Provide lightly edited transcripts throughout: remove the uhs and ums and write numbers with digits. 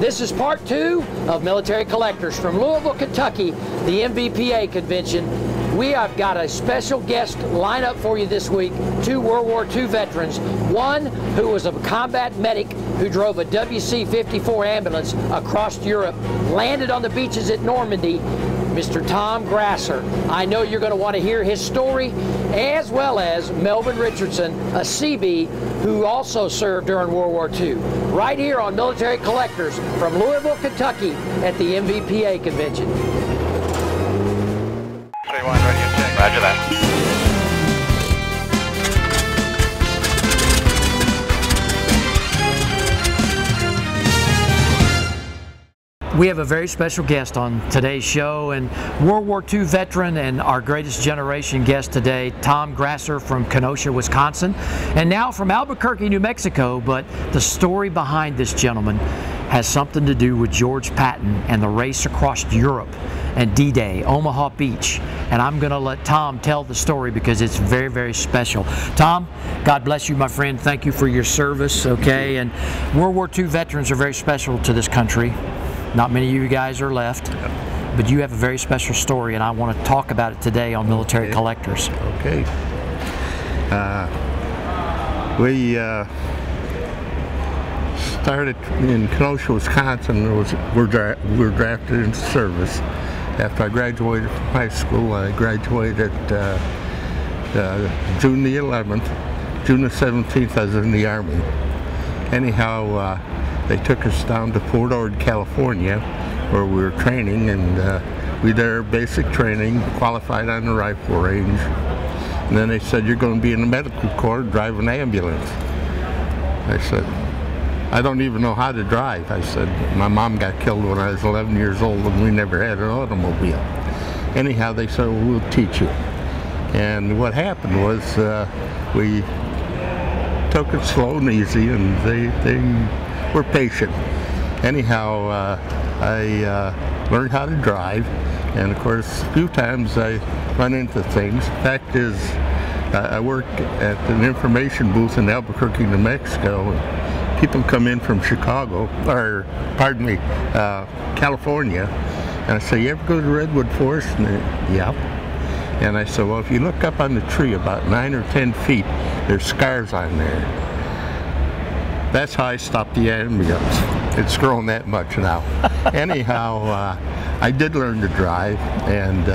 This is part 2 of Military Collectors from Louisville, Kentucky, the MVPA convention. We have got a special guest lined up for you this week, 2 World War II veterans, one who was a combat medic who drove a WC-54 ambulance across Europe, landed on the beaches at Normandy, Mr. Tom Grasser. I know you're going to want to hear his story, as well as Melvin Richardson, a Seabee who also served during World War II, right here on Military Collectors from Louisville, Kentucky at the MVPA convention. Roger that. We have a very special guest on today's show, and World War II veteran and our greatest generation guest today, Tom Grasser from Kenosha, Wisconsin, and now from Albuquerque, New Mexico. But the story behind this gentleman has something to do with George Patton and the race across Europe and D-Day, Omaha Beach. And I'm going to let Tom tell the story because it's very, very special. Tom, God bless you, my friend. Thank you for your service, okay? And World War II veterans are very special to this country. Not many of you guys are left, but you have a very special story, and I want to talk about it today on Military Collectors. Okay. We started in Kenosha, Wisconsin. We were drafted into service. After I graduated from high school, I graduated June the 11th. June the 17th, I was in the Army. Anyhow, they took us down to Fort Ord, California, where we were training, and we did our basic training, qualified on the rifle range. And then they said, "You're going to be in the medical corps, drive an ambulance." I said, "I don't even know how to drive." I said, "My mom got killed when I was 11 years old and we never had an automobile." Anyhow, they said, "Well, we'll teach you." And what happened was we took it slow and easy, and they we're patient. Anyhow, I learned how to drive, and of course a few times I run into things. Fact is, I work at an information booth in Albuquerque, New Mexico. People come in from Chicago, or pardon me, California, and I say, "You ever go to Redwood Forest?" And they, "Yeah." And I say, "Well, if you look up on the tree about 9 or 10 feet, there's scars on there." That's how I stopped the ambulance. It's grown that much now. Anyhow, I did learn to drive, and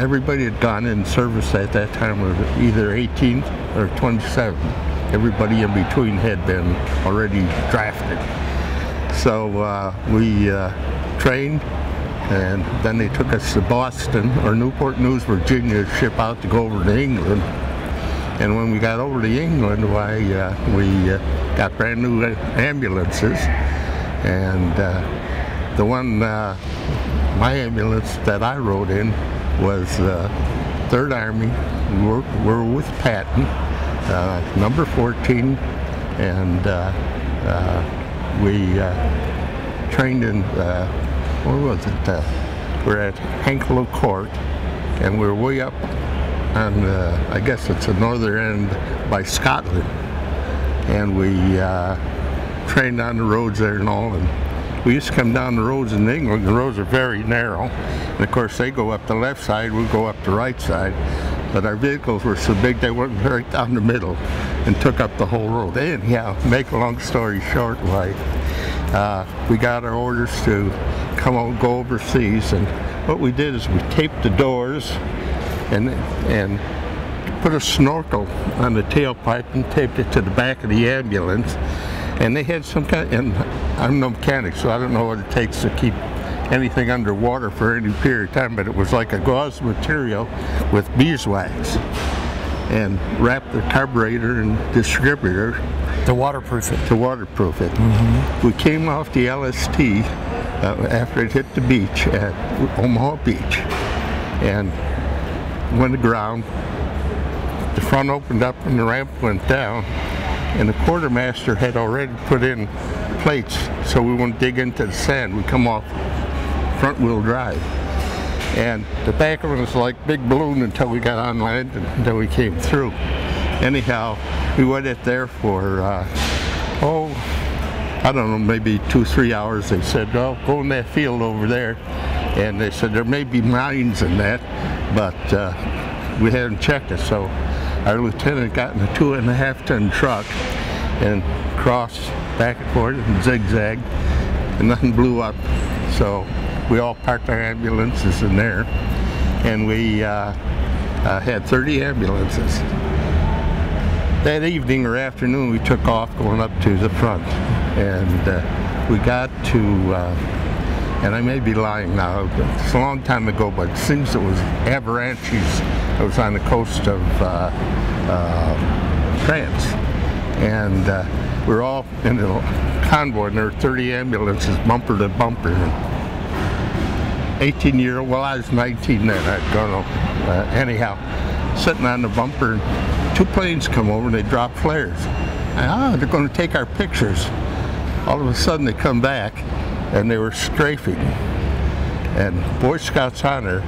everybody had gone in service at that time was either 18 or 27. Everybody in between had been already drafted. So we trained, and then they took us to Boston or Newport News, Virginia, to ship out to go over to England. And when we got over to England, we got brand new ambulances, and the one, my ambulance that I rode in was 3rd Army. We were with Patton, number 14, and we trained in, where was it? We're at Hanklow Court, and we're way up on, I guess it's the northern end by Scotland, and we trained on the roads there and all. And we used to come down the roads in England. The roads are very narrow, and of course they go up the left side, we go up the right side, but our vehicles were so big they went right down the middle and took up the whole road. Anyhow, make a long story short, like, we got our orders to come on, go overseas, and what we did is we taped the doors and put a snorkel on the tailpipe and taped it to the back of the ambulance. And they had some kind, and I'm no mechanic, so I don't know what it takes to keep anything underwater for any period of time, but it was like a gauze material with beeswax, and wrapped the carburetor and distributor to waterproof it. Mm-hmm. We came off the LST after it hit the beach at Omaha Beach, and went to ground. The front opened up and the ramp went down, and the quartermaster had already put in plates so we wouldn't dig into the sand. We come off front wheel drive, and the back of it was like big balloon until we got on land, and until we came through. Anyhow, we went it there for I don't know, maybe 2-3 hours, they said, oh, go in that field over there. And they said, there may be mines in that, but we hadn't checked it. So our lieutenant got in a 2.5-ton truck and crossed back and forth and zigzagged, and nothing blew up. So we all parked our ambulances in there, and we had 30 ambulances. That evening or afternoon, we took off going up to the front, and we got to, and I may be lying now, it's a long time ago, but it seems it was Avranches. It was on the coast of France, and we were all in a convoy, and there were 30 ambulances bumper to bumper. 18-year-old, well, I was 19 then, I don't know, anyhow, sitting on the bumper. Two planes come over and they drop flares. Ah, they're going to take our pictures. All of a sudden they come back and they were strafing. And Boy Scouts Honor,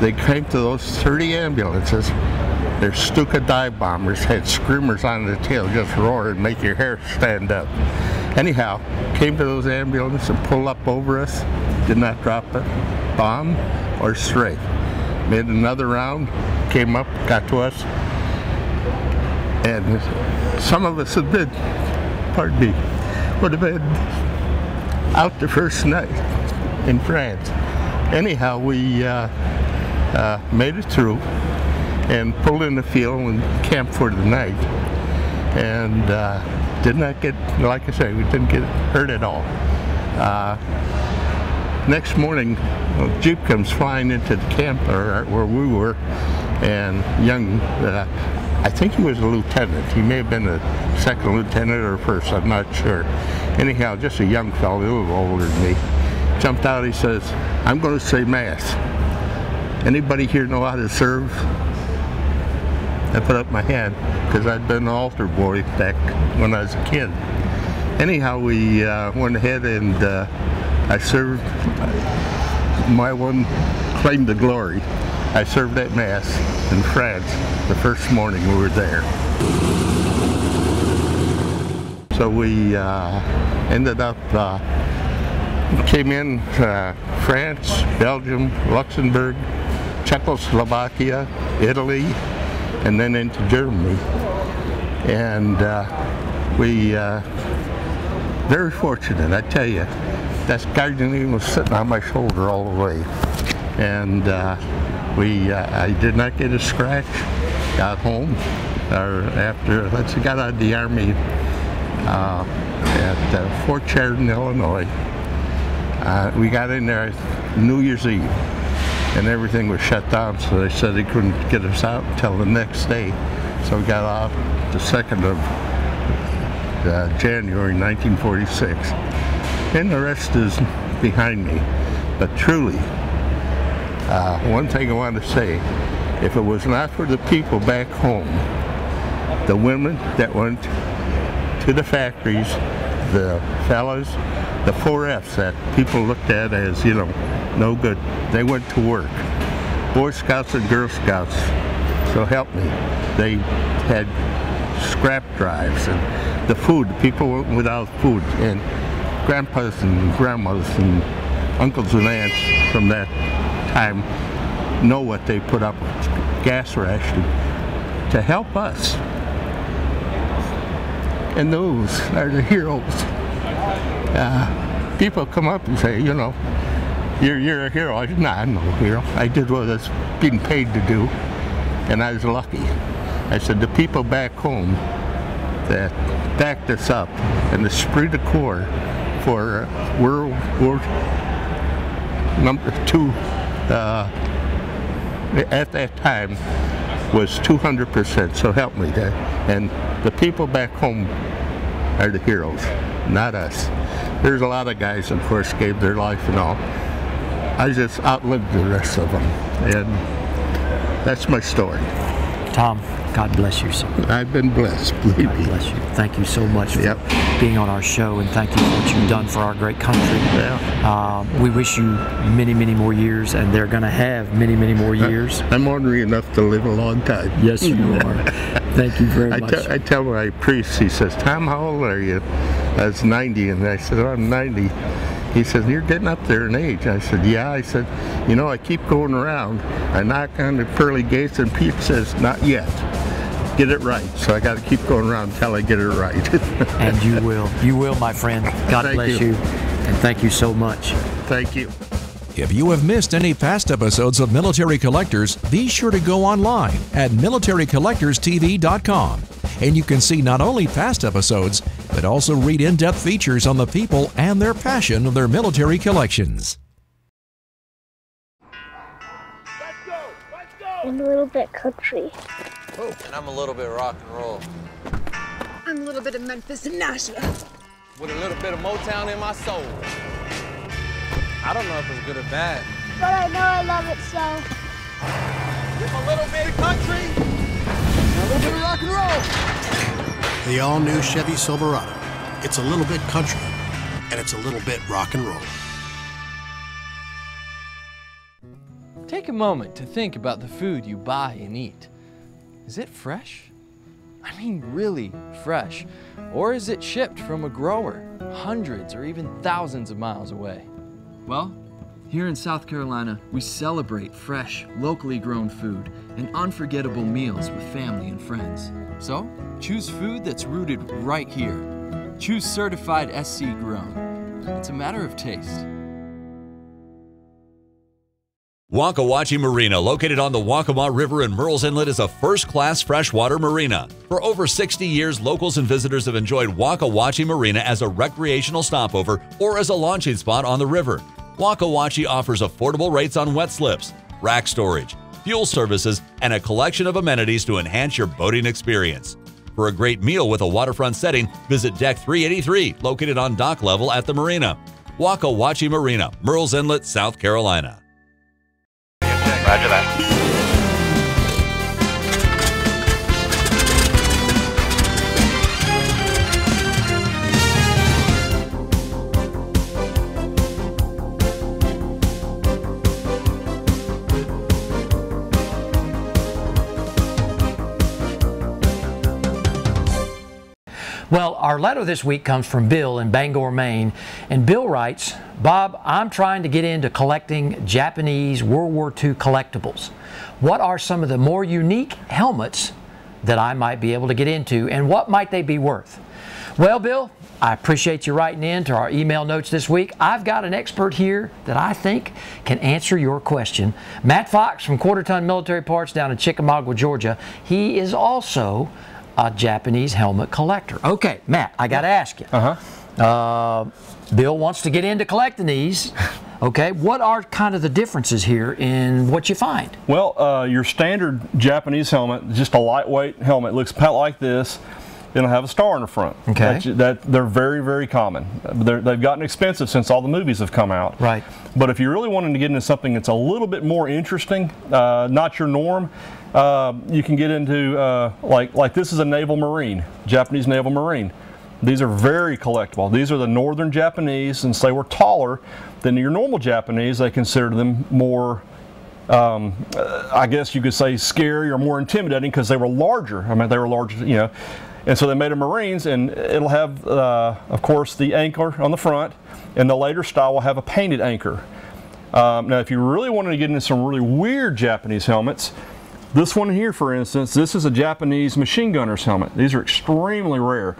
they came to those 30 ambulances. Their Stuka dive bombers had screamers on the tail, just roar and make your hair stand up. Anyhow, came to those ambulances and pulled up over us, did not drop a bomb or strafe. Made another round, came up, got to us. And some of us have been, pardon me, would have been out the first night in France. Anyhow, we made it through and pulled in the field and camped for the night. And did not get, like I say, we didn't get hurt at all. Next morning, a Jeep comes flying into the camp where we were, and young, I think he was a lieutenant. He may have been a second lieutenant or first, I'm not sure. Anyhow, just a young fellow, a little older than me, jumped out. He says, I'm going to say mass. Anybody here know how to serve? I put up my hand because I'd been an altar boy back when I was a kid. Anyhow, we went ahead and I served. My one claim to glory. I served that mass in France the first morning we were there. So we ended up, came in France, Belgium, Luxembourg, Czechoslovakia, Italy, and then into Germany. And we, very fortunate, I tell you. That guardian was sitting on my shoulder all the way. And I did not get a scratch. Got home, or after, let's see, got out of the Army at Fort Sheridan, Illinois. We got in there New Year's Eve, and everything was shut down, so they said they couldn't get us out until the next day. So we got out the 2nd of January, 1946. And the rest is behind me, but truly, one thing I want to say, if it was not for the people back home, the women that went to the factories, the fellas, the 4 F's that people looked at as, you know, no good, they went to work. Boy Scouts and Girl Scouts, so help me, they had scrap drives, and the food, people went without food, and grandpas and grandmas and uncles and aunts from that time know what they put up with, gas rationing, to help us. And those are the heroes. People come up and say, you know, you're a hero. I said, no, I'm no hero. I did what I was being paid to do, and I was lucky. I said, the people back home that backed us up, and the esprit de corps for World War II, at that time was 200%, so help me there. And the people back home are the heroes, not us. There's a lot of guys, of course, gave their life and all. I just outlived the rest of them, and that's my story. Tom, God bless you, sir. I've been blessed, believe me. God bless you. Thank you so much for being on our show, and thank you for what you've done for our great country. Yeah. We wish you many, many more years, and they're going to have many, many more years. I'm ornery enough to live a long time. Yes, you are. Thank you very much. I tell my priest, he says, Tom, how old are you? I was 90, and I said, oh, I'm 90. He says, you're getting up there in age. I said, yeah. I said, you know, I keep going around. I knock on the pearly gates, and Pete says, not yet. Get it right. So I got to keep going around until I get it right. And you will. You will, my friend. God bless you. And thank you so much. Thank you. If you have missed any past episodes of Military Collectors, be sure to go online at militarycollectorstv.com. And you can see not only past episodes, but also read in-depth features on the people and their passion of their military collections. Let's go! Let's go! I'm a little bit country. Oh, and I'm a little bit rock and roll. I'm a little bit of Memphis and Nashville. With a little bit of Motown in my soul. I don't know if it's good or bad. But I know I love it, so. With a little bit of country, a little bit of rock and roll. The all-new Chevy Silverado. It's a little bit country, and it's a little bit rock and roll. Take a moment to think about the food you buy and eat. Is it fresh? I mean, really fresh. Or is it shipped from a grower hundreds or even thousands of miles away? Well, here in South Carolina, we celebrate fresh, locally grown food and unforgettable meals with family and friends. So, choose food that's rooted right here. Choose certified SC grown. It's a matter of taste. Waukawachie Marina, located on the Waccamaw River in Murrells Inlet, is a first-class freshwater marina. For over 60 years, locals and visitors have enjoyed Waukawachie Marina as a recreational stopover or as a launching spot on the river. Waukawachie offers affordable rates on wet slips, rack storage, fuel services, and a collection of amenities to enhance your boating experience. For a great meal with a waterfront setting, visit Deck 383, located on dock level at the marina. Waukawachie Marina, Murrells Inlet, South Carolina. Roger that. Well, our letter this week comes from Bill in Bangor, Maine, and Bill writes, Bob, I'm trying to get into collecting Japanese World War II collectibles. What are some of the more unique helmets that I might be able to get into, and what might they be worth? Well, Bill, I appreciate you writing in to our email notes this week. I've got an expert here that I think can answer your question. Matt Fox from Quarter Ton Military Parts down in Chickamauga, Georgia. He is also a Japanese helmet collector. Okay, Matt, I got to ask you. Bill wants to get into collecting these. Okay, what are kind of the differences here in what you find? Well, your standard Japanese helmet, just a lightweight helmet, looks about like this. It'll have a star in the front. Okay, they're very, very common. They've gotten expensive since all the movies have come out. Right. But if you're really wanting to get into something that's a little bit more interesting, not your norm, you can get into like this is a naval marine, Japanese naval marine. These are very collectible. These are the northern Japanese. Since they were taller than your normal Japanese, they considered them more, I guess you could say, scary or more intimidating because they were larger. I mean, they were larger, you know. And so they made them Marines, and it'll have, of course, the anchor on the front, and the later style will have a painted anchor. Now, if you really wanted to get into some really weird Japanese helmets, this one here, for instance, this is a Japanese machine gunner's helmet. These are extremely rare.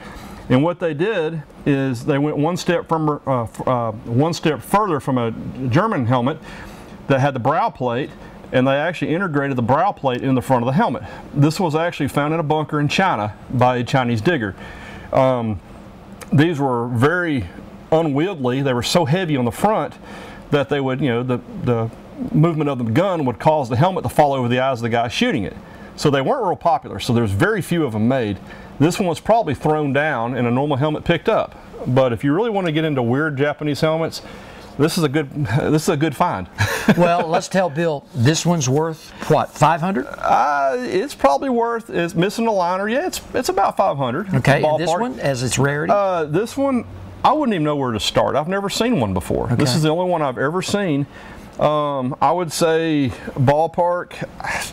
And what they did is they went one step further from a German helmet that had the brow plate, and they actually integrated the brow plate in the front of the helmet. This was actually found in a bunker in China by a Chinese digger. These were very unwieldy. They were so heavy on the front that they would, you know, the movement of the gun would cause the helmet to fall over the eyes of the guy shooting it. So they weren't real popular, so there's very few of them made. This one was probably thrown down and a normal helmet picked up. But if you really want to get into weird Japanese helmets, this is a good find. Well, let's tell Bill, this one's worth what, 500? It's probably worth, it's missing a liner. Yeah, it's about 500. Okay, and this one, as its rarity? This one, I wouldn't even know where to start. I've never seen one before. Okay. This is the only one I've ever seen. I would say ballpark,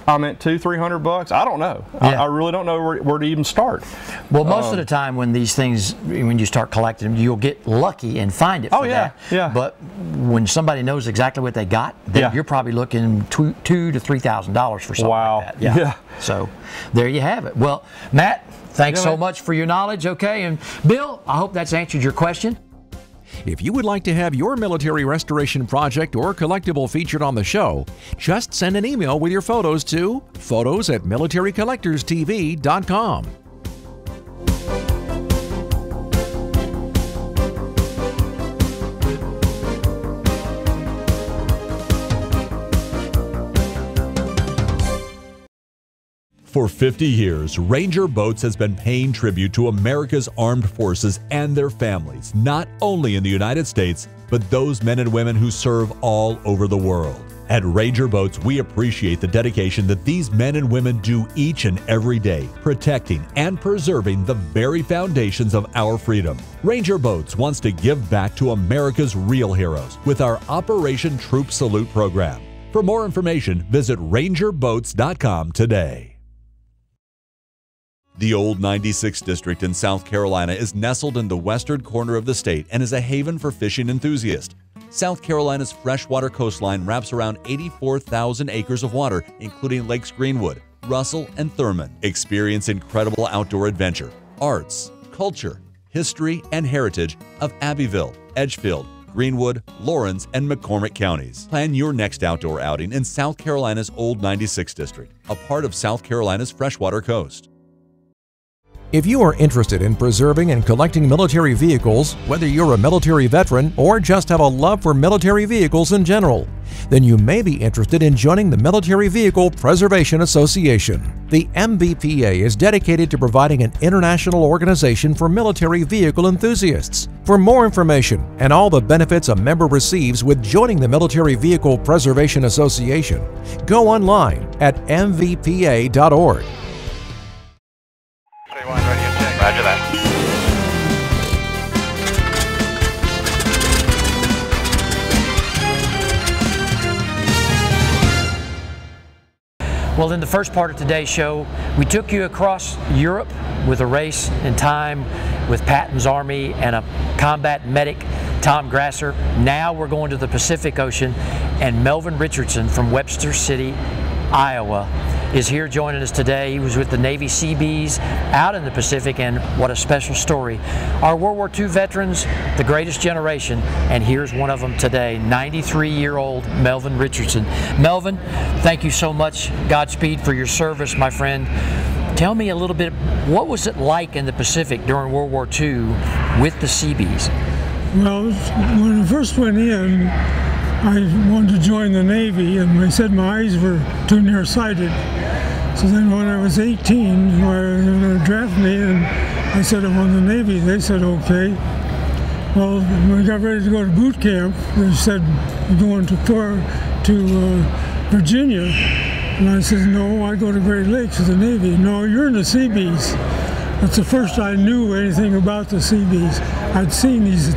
I'm at $200-300 bucks. I don't know. Yeah. I really don't know where to even start. Well, most of the time when these things, when you start collecting them, you'll get lucky and find it for that. Yeah. But when somebody knows exactly what they got, then you're probably looking $2,000 to $3,000 for something like that. Yeah. So there you have it. Well, Matt, thanks so much for your knowledge. Okay. And Bill, I hope that's answered your question. If you would like to have your military restoration project or collectible featured on the show, just send an email with your photos to photos@militarycollectorstv.com. For 50 years, Ranger Boats has been paying tribute to America's armed forces and their families, not only in the United States, but those men and women who serve all over the world. At Ranger Boats, we appreciate the dedication that these men and women do each and every day, protecting and preserving the very foundations of our freedom. Ranger Boats wants to give back to America's real heroes with our Operation Troop Salute program. For more information, visit rangerboats.com today. The Old 96th District in South Carolina is nestled in the western corner of the state and is a haven for fishing enthusiasts. South Carolina's freshwater coastline wraps around 84,000 acres of water, including Lakes Greenwood, Russell, and Thurman. Experience incredible outdoor adventure, arts, culture, history, and heritage of Abbeville, Edgefield, Greenwood, Lawrence, and McCormick counties. Plan your next outdoor outing in South Carolina's Old 96th District, a part of South Carolina's freshwater coast. If you are interested in preserving and collecting military vehicles, whether you're a military veteran or just have a love for military vehicles in general, then you may be interested in joining the Military Vehicle Preservation Association. The MVPA is dedicated to providing an international organization for military vehicle enthusiasts. For more information and all the benefits a member receives with joining the Military Vehicle Preservation Association, go online at mvpa.org. Roger that. Well, in the first part of today's show, we took you across Europe with a race and time with Patton's Army and a combat medic, Tom Grasser. Now we're going to the Pacific Ocean, and Melvin Richardson from Webster City, Iowa, is here joining us today. He was with the Navy Seabees out in the Pacific, and what a special story. Our World War II veterans, the greatest generation, and here's one of them today, 93-year-old Melvin Richardson. Melvin, thank you so much. Godspeed for your service, my friend. Tell me a little bit, what was it like in the Pacific during World War II with the Seabees? Well, when I first went in, I wanted to join the Navy, and they said my eyes were too nearsighted. So then when I was 18, they were going to draft me, and I said I wanted the Navy. They said, okay. Well, when we got ready to go to boot camp, they said, you're going to Virginia. And I said, no, I go to Great Lakes with the Navy. No, you're in the Seabees. That's the first I knew anything about the Seabees. I'd seen these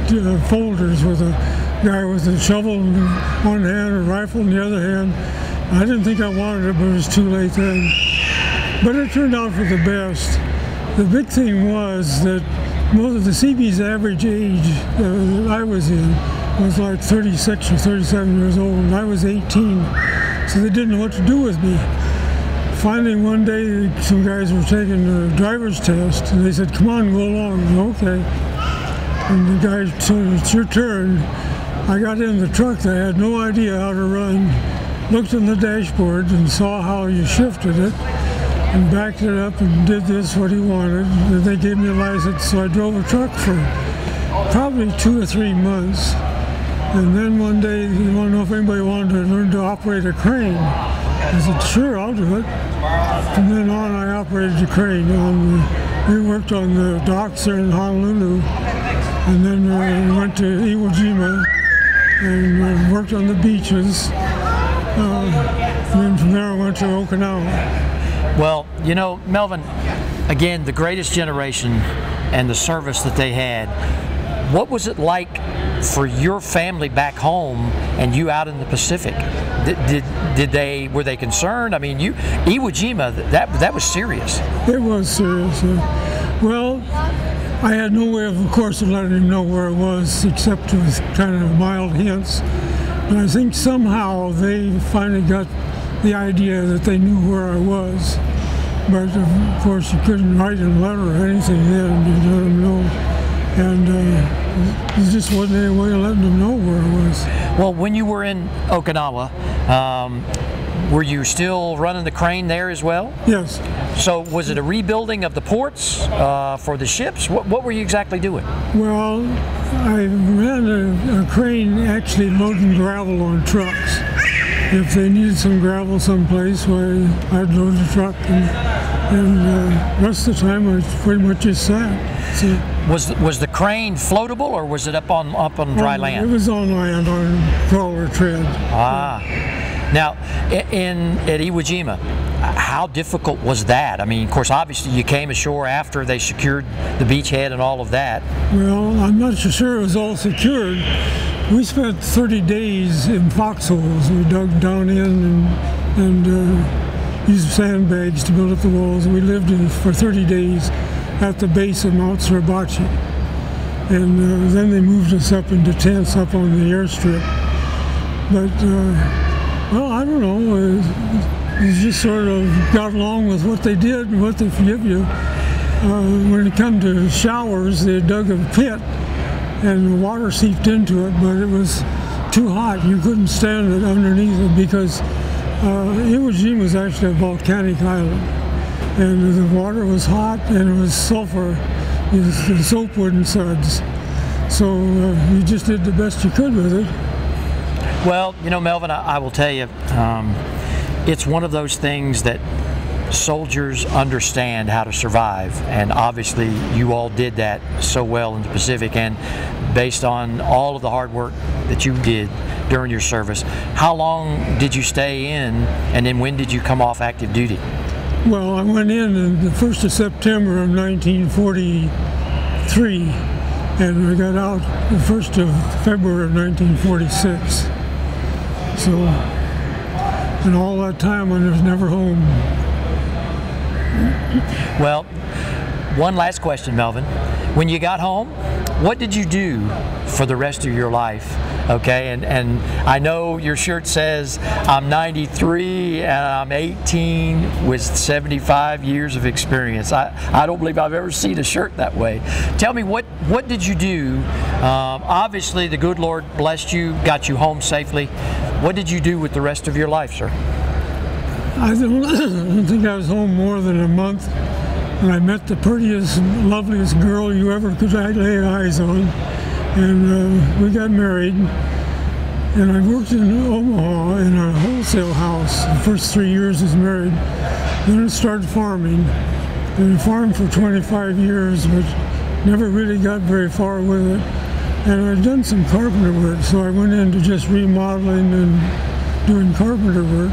folders with a guy with a shovel in one hand, a rifle in the other hand. I didn't think I wanted it, but it was too late then. But it turned out for the best. The big thing was that most of the Seabees' average age that I was in was like 36 or 37 years old, and I was 18, so they didn't know what to do with me. Finally, one day, some guys were taking a driver's test, and they said, come on, go along. And okay. And the guy said, it's your turn. I got in the truck, I had no idea how to run, looked in the dashboard and saw how you shifted it and backed it up and did this, what he wanted, and they gave me a license, so I drove a truck for probably 2 or 3 months. And then one day, they wanted to know if anybody wanted to learn to operate a crane. I said, sure, I'll do it. From then on, I operated a crane. We worked on the docks there in Honolulu, and then we went to Iwo Jima, and worked on the beaches, and from there I went to Okinawa. Well, you know, Melvin, again, the greatest generation and the service that they had, what was it like for your family back home and you out in the Pacific? Were they concerned? I mean, Iwo Jima, that was serious. It was serious. Well, I had no way of course, of letting him know where it was, except with kind of mild hints. But I think somehow they finally got the idea that they knew where I was. But of course, you couldn't write a letter or anything then to let them know. And there just wasn't any way of letting them know where I was. Well, when you were in Okinawa, were you still running the crane there as well? Yes. So was it a rebuilding of the ports for the ships? What were you exactly doing? Well, I ran a crane actually loading gravel on trucks. If they needed some gravel someplace, well, I'd load the truck, and the rest of the time I pretty much just sat. So, was the crane floatable, or was it up on dry land? It was on land on crawler tread. Ah. So, now, at Iwo Jima, how difficult was that? I mean, of course, obviously you came ashore after they secured the beachhead and all of that. Well, I'm not so sure it was all secured. We spent 30 days in foxholes. We dug down in and used sandbags to build up the walls. We lived for 30 days at the base of Mount Suribachi. And then they moved us up into tents up on the airstrip. But, well, I don't know, you just sort of got along with what they did and what they forgive you. When it come to showers, they dug a pit and the water seeped into it, but it was too hot. You couldn't stand it underneath it because Iwo Jima was actually a volcanic island. And the water was hot and it was sulfur. The soap wouldn't suds. So you just did the best you could with it. Well, you know, Melvin, I will tell you, it's one of those things that soldiers understand how to survive, and obviously you all did that so well in the Pacific, and based on all of the hard work that you did during your service, how long did you stay in, and then when did you come off active duty? Well, I went in the 1st of September of 1943, and I got out the 1st of February of 1946. So, and all that time I was never home. Well, one last question, Melvin. When you got home, what did you do for the rest of your life? Okay, and I know your shirt says, I'm 93 and I'm 18 with 75 years of experience. I don't believe I've ever seen a shirt that way. Tell me, what did you do? Obviously, the good Lord blessed you, got you home safely. What did you do with the rest of your life, sir? I don't think I was home more than a month, and I met the prettiest, loveliest girl you ever could lay eyes on. And we got married, and I worked in Omaha in a wholesale house the first 3 years as married. Then I started farming, and I farmed for 25 years, but never really got very far with it. And I'd done some carpenter work, so I went into just remodeling and doing carpenter work.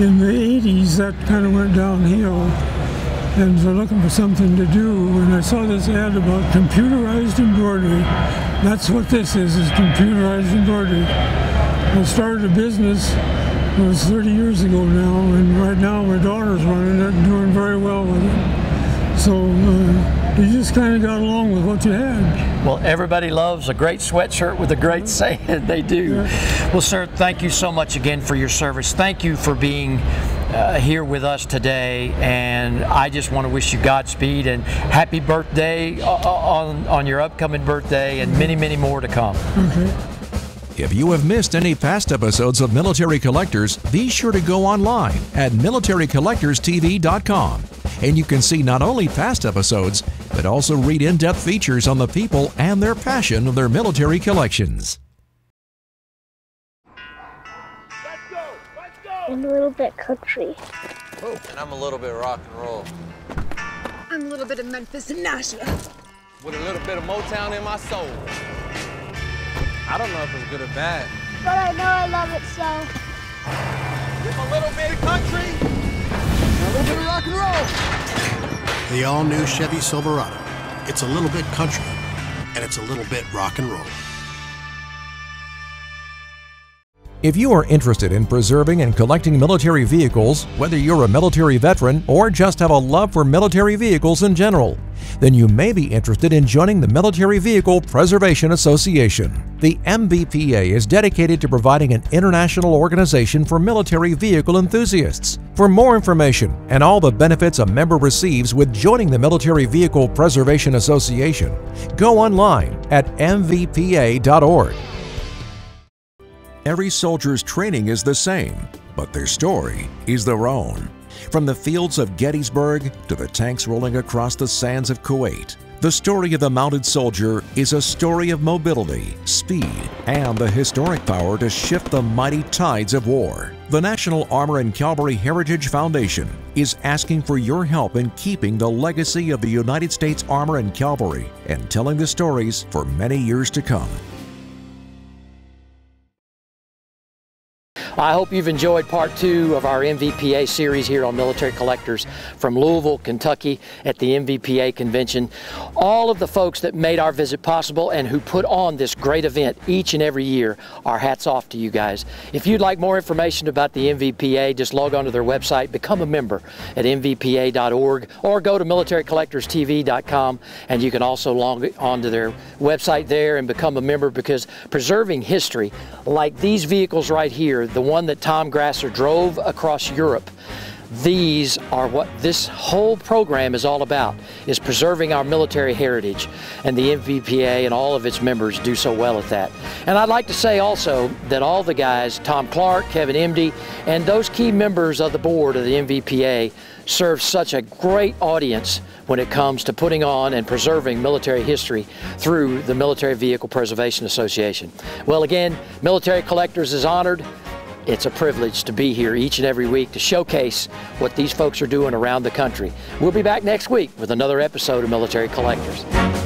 In the 80s, that kind of went downhill. And they're looking for something to do, and I saw this ad about computerized embroidery. That's what this is computerized embroidery. I started a business, it was 30 years ago now, and right now my daughter's running it and doing very well with it. So you just kind of got along with what you had. Well, everybody loves a great sweatshirt with a great saying, they do. Yeah. Well, sir, thank you so much again for your service. Thank you for being here with us today, and I just want to wish you Godspeed and happy birthday on your upcoming birthday, and many, many more to come. Mm-hmm. If you have missed any past episodes of Military Collectors, be sure to go online at militarycollectorstv.com, and you can see not only past episodes, but also read in-depth features on the people and their passion of their military collections. I'm a little bit country. Oh, and I'm a little bit rock and roll. I'm a little bit of Memphis and Nashville. With a little bit of Motown in my soul. I don't know if it's good or bad. But I know I love it, so. With a little bit of country, a little bit of rock and roll. The all-new Chevy Silverado. It's a little bit country, and it's a little bit rock and roll. If you are interested in preserving and collecting military vehicles, whether you're a military veteran or just have a love for military vehicles in general, then you may be interested in joining the Military Vehicle Preservation Association. The MVPA is dedicated to providing an international organization for military vehicle enthusiasts. For more information and all the benefits a member receives with joining the Military Vehicle Preservation Association, go online at mvpa.org. Every soldier's training is the same, but their story is their own. From the fields of Gettysburg to the tanks rolling across the sands of Kuwait, the story of the mounted soldier is a story of mobility, speed, and the historic power to shift the mighty tides of war. The National Armor and Cavalry Heritage Foundation is asking for your help in keeping the legacy of the United States Armor and Cavalry and telling the stories for many years to come. I hope you've enjoyed part two of our MVPA series here on Military Collectors from Louisville, Kentucky at the MVPA convention. All of the folks that made our visit possible and who put on this great event each and every year, our hats off to you guys. If you'd like more information about the MVPA, just log on to their website, become a member at mvpa.org, or go to militarycollectorstv.com, and you can also log on to their website there and become a member, because preserving history like these vehicles right here, the one that Tom Grasser drove across Europe, these are what this whole program is all about, is preserving our military heritage, and the MVPA and all of its members do so well at that. And I'd like to say also that all the guys, Tom Clark, Kevin Emdy, and those key members of the board of the MVPA serve such a great audience when it comes to putting on and preserving military history through the Military Vehicle Preservation Association. Well, again, Military Collectors is honored. It's a privilege to be here each and every week to showcase what these folks are doing around the country. We'll be back next week with another episode of Military Collectors.